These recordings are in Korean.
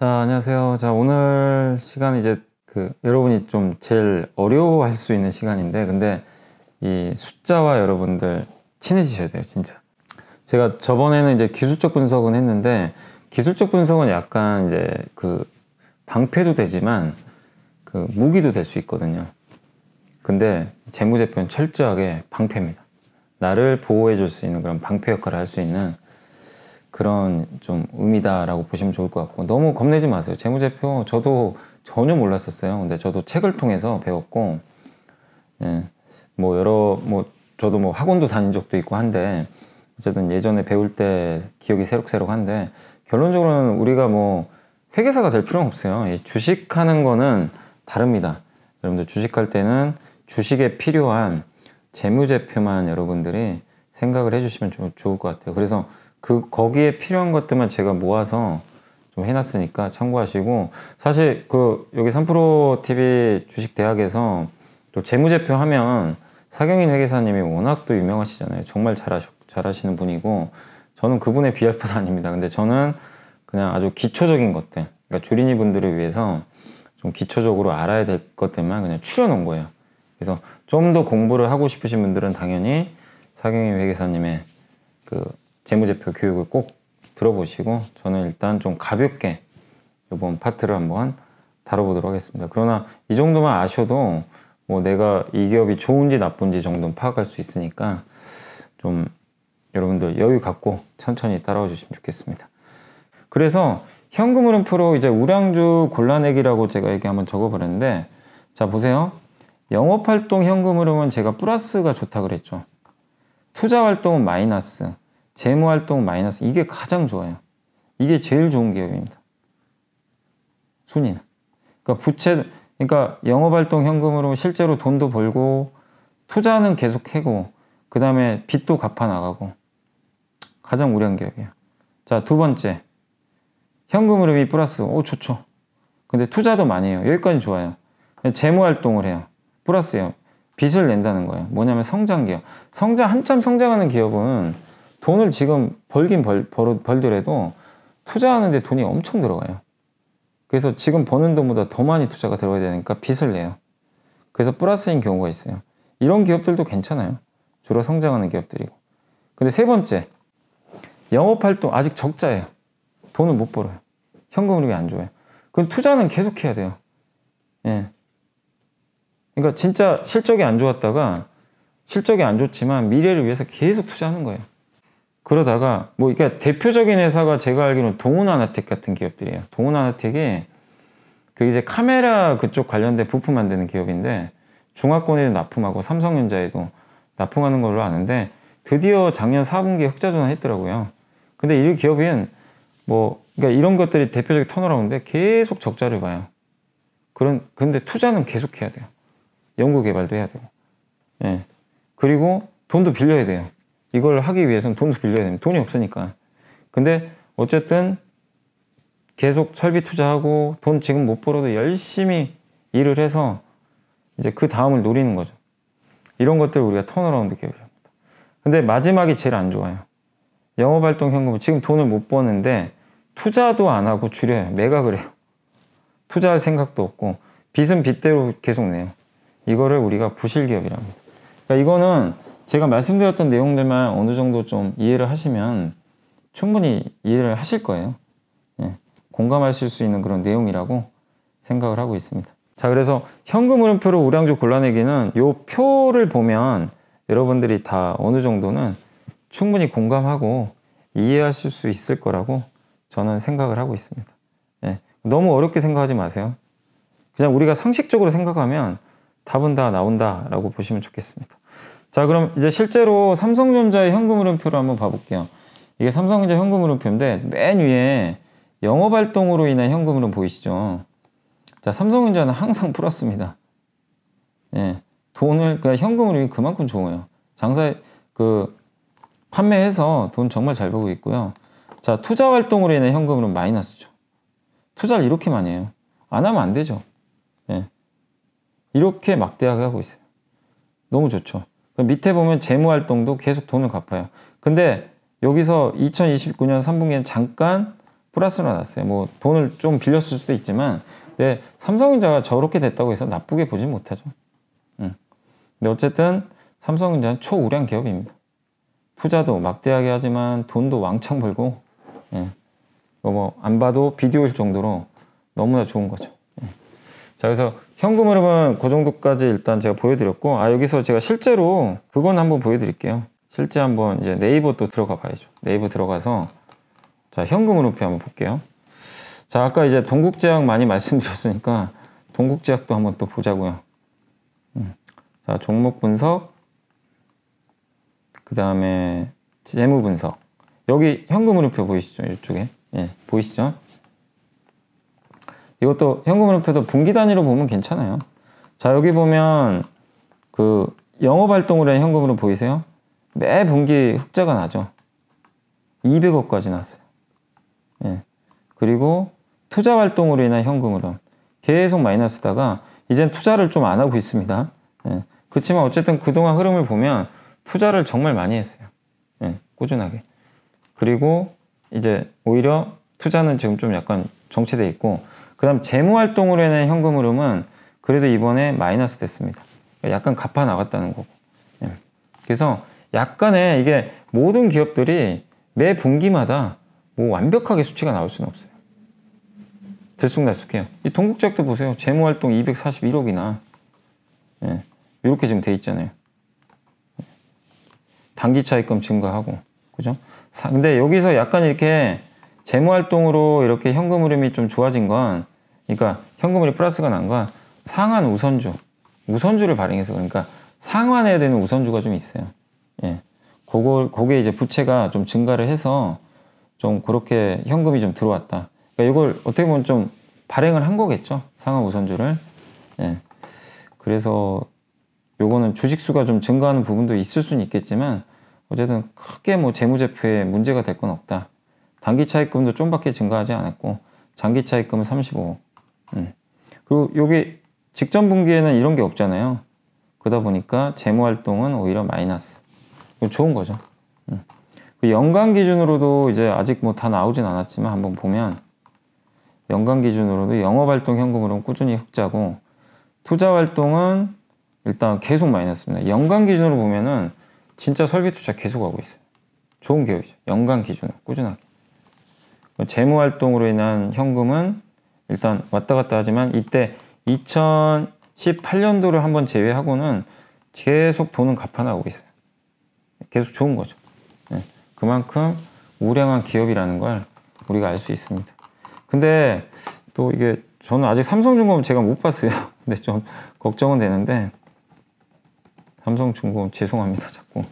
자, 안녕하세요. 자, 오늘 시간은 이제 여러분이 좀 제일 어려워하실 수 있는 시간인데, 근데 이 숫자와 여러분들 친해지셔야 돼요, 진짜. 제가 저번에는 이제 기술적 분석은 했는데, 기술적 분석은 약간 이제 방패도 되지만 무기도 될 수 있거든요. 근데 재무제표는 철저하게 방패입니다. 나를 보호해 줄 수 있는 그런 방패 역할을 할 수 있는 그런 좀 의미다라고 보시면 좋을 것 같고, 너무 겁내지 마세요. 재무제표 저도 전혀 몰랐었어요. 근데 저도 책을 통해서 배웠고, 예, 저도 학원도 다닌 적도 있고 한데, 어쨌든 예전에 배울 때 기억이 새록새록한데, 결론적으로는 우리가 회계사가 될 필요는 없어요. 주식하는 거는 다릅니다. 여러분들 주식할 때는 주식에 필요한 재무제표만 여러분들이 생각을 해주시면 좀 좋을 것 같아요. 그래서 거기에 필요한 것들만 제가 모아서 좀 해놨으니까 참고하시고, 사실 여기 삼프로TV 주식대학에서 또 재무제표 하면 사경인 회계사님이 워낙 또 유명하시잖아요. 정말 잘하시는 분이고, 저는 그분에 비할 바는 아닙니다. 근데 저는 그냥 아주 기초적인 것들, 그러니까 주린이 분들을 위해서 좀 기초적으로 알아야 될 것들만 그냥 추려놓은 거예요. 그래서 좀 더 공부를 하고 싶으신 분들은 당연히 사경인 회계사님의 재무제표 교육을 꼭 들어보시고, 저는 일단 좀 가볍게 이번 파트를 한번 다뤄보도록 하겠습니다. 그러나 이 정도만 아셔도 내가 이 기업이 좋은지 나쁜지 정도는 파악할 수 있으니까, 좀 여러분들 여유 갖고 천천히 따라와 주시면 좋겠습니다. 그래서 현금 흐름 프로 이제 우량주 골라내기라고 제가 여기 한번 적어버렸는데, 자 보세요. 영업활동 현금 흐름은 제가 플러스가 좋다 그랬죠. 투자활동은 마이너스, 재무활동 마이너스, 이게 가장 좋아요. 이게 제일 좋은 기업입니다. 순위는. 그러니까 영업활동 현금으로 실제로 돈도 벌고, 투자는 계속 하고, 그 다음에 빚도 갚아 나가고, 가장 우량 기업이에요. 자, 두 번째. 현금 흐름이 플러스. 오, 좋죠. 근데 투자도 많이 해요. 여기까지 좋아요. 재무활동을 해요. 플러스예요. 빚을 낸다는 거예요. 뭐냐면 성장 기업. 한참 성장하는 기업은 돈을 지금 벌더라도 투자하는데 돈이 엄청 들어가요. 그래서 지금 버는 돈보다 더 많이 투자가 들어가야 되니까 빚을 내요. 그래서 플러스인 경우가 있어요. 이런 기업들도 괜찮아요. 주로 성장하는 기업들이고. 근데 세 번째, 영업활동 아직 적자예요. 돈을 못 벌어요. 현금 흐름이 안 좋아요. 그럼 투자는 계속 해야 돼요. 예. 그러니까 진짜 실적이 안 좋았다가, 실적이 안 좋지만 미래를 위해서 계속 투자하는 거예요. 그러다가 그러니까 대표적인 회사가 제가 알기로는 동운아나텍 같은 기업들이에요. 동운아나텍이 이제 카메라 그쪽 관련된 부품 만드는 기업인데, 중화권에도 납품하고 삼성전자에도 납품하는 걸로 아는데, 드디어 작년 4분기에 흑자 전환했더라고요. 근데 이 기업은 그러니까 이런 것들이 대표적인 턴어라운드인데 계속 적자를 봐요. 근데 투자는 계속 해야 돼요. 연구 개발도 해야 되고, 예. 그리고 돈도 빌려야 돼요. 이걸 하기 위해서는 돈도 빌려야 됩니다. 돈이 없으니까. 근데 어쨌든 계속 설비 투자하고, 돈 지금 못 벌어도 열심히 일을 해서 이제 그 다음을 노리는 거죠. 이런 것들 우리가 턴어라운드 계획을 합니다. 근데 마지막이 제일 안 좋아요. 영업활동 현금은 지금 돈을 못 버는데 투자도 안 하고 줄여요. 매각을 해요. 투자할 생각도 없고, 빚은 빚대로 계속 내요. 이거를 우리가 부실기업이라고 합니다. 그러니까 이거는 제가 말씀드렸던 내용들만 어느 정도 좀 이해를 하시면 충분히 이해를 하실 거예요. 예, 공감하실 수 있는 그런 내용이라고 생각을 하고 있습니다. 자, 그래서 현금 흐름표로 우량주 골라내기는 이 표를 보면 여러분들이 다 어느 정도는 충분히 공감하고 이해하실 수 있을 거라고 저는 생각을 하고 있습니다. 예, 너무 어렵게 생각하지 마세요. 그냥 우리가 상식적으로 생각하면 답은 다 나온다라고 보시면 좋겠습니다. 자, 그럼 이제 실제로 삼성전자의 현금 흐름표를 한번 봐볼게요. 이게 삼성전자 현금 흐름표인데, 맨 위에 영업활동으로 인한 현금 흐름 보이시죠? 자, 삼성전자는 항상 플러스입니다. 예, 현금 흐름이 그만큼 좋아요. 장사 판매해서 돈 정말 잘 벌고 있고요. 자, 투자활동으로 인한 현금 흐름 마이너스죠. 투자를 이렇게 많이 해요. 안 하면 안 되죠. 예, 이렇게 막대하게 하고 있어요. 너무 좋죠. 밑에 보면 재무활동도 계속 돈을 갚아요. 근데 여기서 2029년 3분기에는 잠깐 플러스로 났어요. 뭐 돈을 좀 빌렸을 수도 있지만, 근데 삼성전자가 저렇게 됐다고 해서 나쁘게 보진 못하죠. 근데 어쨌든 삼성전자는 초우량 기업입니다. 투자도 막대하게 하지만 돈도 왕창 벌고, 뭐 안 봐도 비디오일 정도로 너무나 좋은 거죠. 자, 그래서 현금 흐름은 그 정도까지 일단 제가 보여드렸고, 아, 여기서 제가 실제로 그건 한번 보여드릴게요. 실제 한번 이제 네이버 또 들어가 봐야죠. 네이버 들어가서, 자, 현금 흐름표 한번 볼게요. 자, 아까 이제 동국제약 많이 말씀드렸으니까 동국제약도 한번 또 보자고요. 자, 종목 분석, 그 다음에 재무 분석. 여기 현금 흐름표 보이시죠? 이쪽에. 예, 보이시죠? 이것도 현금 흐름표도 분기 단위로 보면 괜찮아요. 자, 여기 보면 그 영업 활동으로 한 현금 흐름 보이세요? 매 분기 흑자가 나죠. 200억까지 났어요. 예. 그리고 투자 활동으로 인한 현금 흐름 계속 마이너스다가 이젠 투자를 좀 안 하고 있습니다. 예. 그렇지만 어쨌든 그동안 흐름을 보면 투자를 정말 많이 했어요. 예, 꾸준하게. 그리고 이제 오히려 투자는 지금 좀 약간 정체되어 있고, 그 다음 재무활동으로 해낸 현금 흐름은 그래도 이번에 마이너스 됐습니다. 약간 갚아 나갔다는 거고. 예. 그래서 약간의 이게 모든 기업들이 매 분기마다 뭐 완벽하게 수치가 나올 수는 없어요. 들쑥날쑥해요. 이 동국제약도 보세요. 재무활동 241억이나 예, 이렇게 지금 돼 있잖아요. 단기차익금 증가하고, 그죠? 근데 여기서 약간 이렇게 재무활동으로 이렇게 현금 흐름이 좀 좋아진 건, 그러니까 현금 흐름이 플러스가 난 건 상환 우선주, 우선주를 발행해서, 그러니까 상환해야 되는 우선주가 좀 있어요. 예, 그게 이제 부채가 좀 증가를 해서 좀 그렇게 현금이 좀 들어왔다. 그러니까 이걸 어떻게 보면 좀 발행을 한 거겠죠, 상환 우선주를. 예, 그래서 요거는 주식수가 좀 증가하는 부분도 있을 수는 있겠지만, 어쨌든 크게 뭐 재무제표에 문제가 될 건 없다. 단기차익금도 좀밖에 증가하지 않았고, 장기차익금은 35. 그리고 여기 직전 분기에는 이런 게 없잖아요. 그러다 보니까 재무활동은 오히려 마이너스. 좋은 거죠. 연간 기준으로도 이제 아직 뭐 다 나오진 않았지만 한번 보면, 연간 기준으로도 영업활동 현금으로는 꾸준히 흑자고, 투자활동은 일단 계속 마이너스입니다. 연간 기준으로 보면은 진짜 설비 투자 계속 하고 있어요. 좋은 기업이죠. 연간 기준으로 꾸준하게. 재무활동으로 인한 현금은 일단 왔다 갔다 하지만, 이때 2018년도를 한번 제외하고는 계속 돈은 갚아나오고 있어요. 계속 좋은 거죠. 네. 그만큼 우량한 기업이라는 걸 우리가 알 수 있습니다. 근데 또 이게 저는 아직 삼성증권 제가 못 봤어요. 근데 좀 걱정은 되는데, 삼성증권 죄송합니다. 자꾸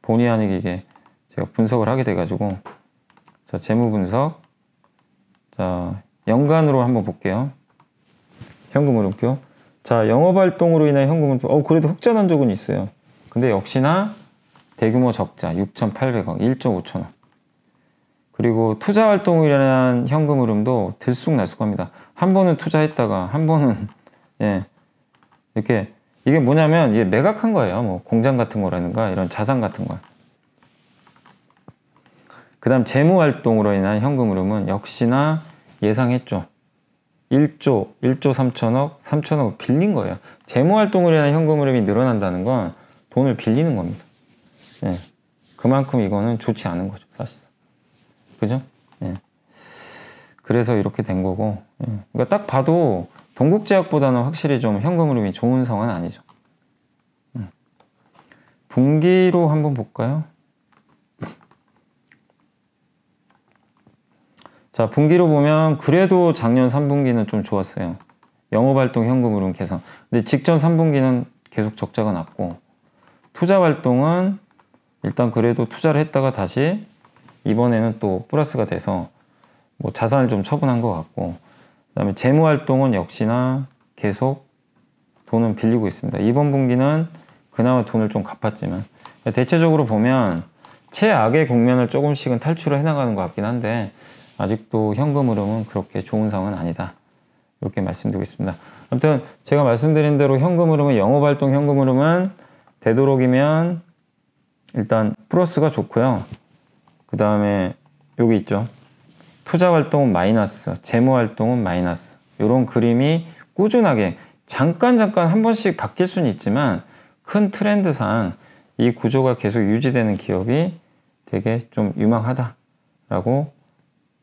본의 아니게 이게 제가 분석을 하게 돼가지고. 자, 재무분석. 자, 연간으로 한번 볼게요. 현금 흐름표. 자, 영업활동으로 인한 현금 흐름표. 그래도 흑자 난 적은 있어요. 근데 역시나 대규모 적자 6,800억, 1조 5천억. 그리고 투자활동으로 인한 현금 흐름도 들쑥날쑥합니다. 한 번은 투자했다가 한 번은 예, 이렇게. 이게 뭐냐면, 이게 매각한 거예요. 뭐 공장 같은 거라든가 이런 자산 같은 거. 그 다음 재무활동으로 인한 현금 흐름은 역시나 예상했죠. 1조 3천억, 3천억 빌린 거예요. 재무활동으로 인한 현금 흐름이 늘어난다는 건 돈을 빌리는 겁니다. 예, 그만큼 이거는 좋지 않은 거죠, 사실상. 그죠? 예. 그래서 이렇게 된 거고. 예. 그러니까 딱 봐도 동국제약보다는 확실히 좀 현금 흐름이 좋은 상황은 아니죠. 분기로 한번 볼까요? 자, 분기로 보면 그래도 작년 3분기는 좀 좋았어요. 영업활동 현금 흐름 개선. 근데 직전 3분기는 계속 적자가 났고, 투자활동은 일단 그래도 투자를 했다가 다시 이번에는 또 플러스가 돼서 뭐 자산을 좀 처분한 것 같고, 그 다음에 재무활동은 역시나 계속 돈은 빌리고 있습니다. 이번 분기는 그나마 돈을 좀 갚았지만, 대체적으로 보면 최악의 국면을 조금씩은 탈출을 해나가는 것 같긴 한데, 아직도 현금 흐름은 그렇게 좋은 상황은 아니다, 이렇게 말씀드리고 있습니다. 아무튼 제가 말씀드린 대로 현금 흐름은, 영업활동 현금 흐름은 되도록이면 일단 플러스가 좋고요. 그 다음에 여기 있죠. 투자활동은 마이너스, 재무활동은 마이너스. 이런 그림이 꾸준하게 잠깐 한 번씩 바뀔 수는 있지만 큰 트렌드상 이 구조가 계속 유지되는 기업이 되게 좀 유망하다라고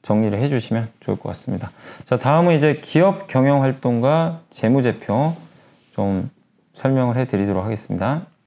정리를 해주시면 좋을 것 같습니다. 자, 다음은 이제 기업 경영활동과 재무제표 좀 설명을 해드리도록 하겠습니다.